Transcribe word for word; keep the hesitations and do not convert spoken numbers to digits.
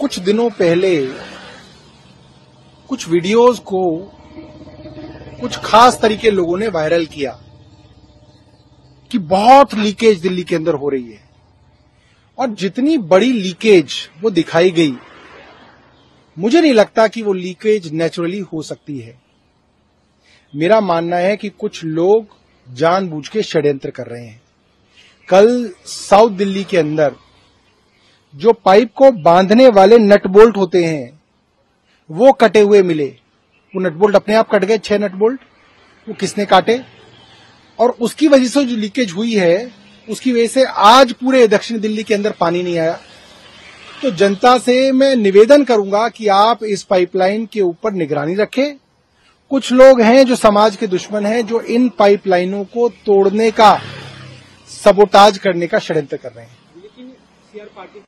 कुछ दिनों पहले कुछ वीडियोस को कुछ खास तरीके लोगों ने वायरल किया कि बहुत लीकेज दिल्ली के अंदर हो रही है, और जितनी बड़ी लीकेज वो दिखाई गई, मुझे नहीं लगता कि वो लीकेज नेचुरली हो सकती है। मेरा मानना है कि कुछ लोग जानबूझ के षड्यंत्र कर रहे हैं। कल साउथ दिल्ली के अंदर जो पाइप को बांधने वाले नट बोल्ट होते हैं वो कटे हुए मिले। वो नट बोल्ट अपने आप कट गए, छह नट बोल्ट वो किसने काटे, और उसकी वजह से जो लीकेज हुई है उसकी वजह से आज पूरे दक्षिण दिल्ली के अंदर पानी नहीं आया। तो जनता से मैं निवेदन करूंगा कि आप इस पाइपलाइन के ऊपर निगरानी रखें। कुछ लोग हैं जो समाज के दुश्मन हैं, जो इन पाइपलाइनों को तोड़ने का, सबोटाज करने का षड्यंत्र कर रहे हैं। लेकिन सीआर पार्टी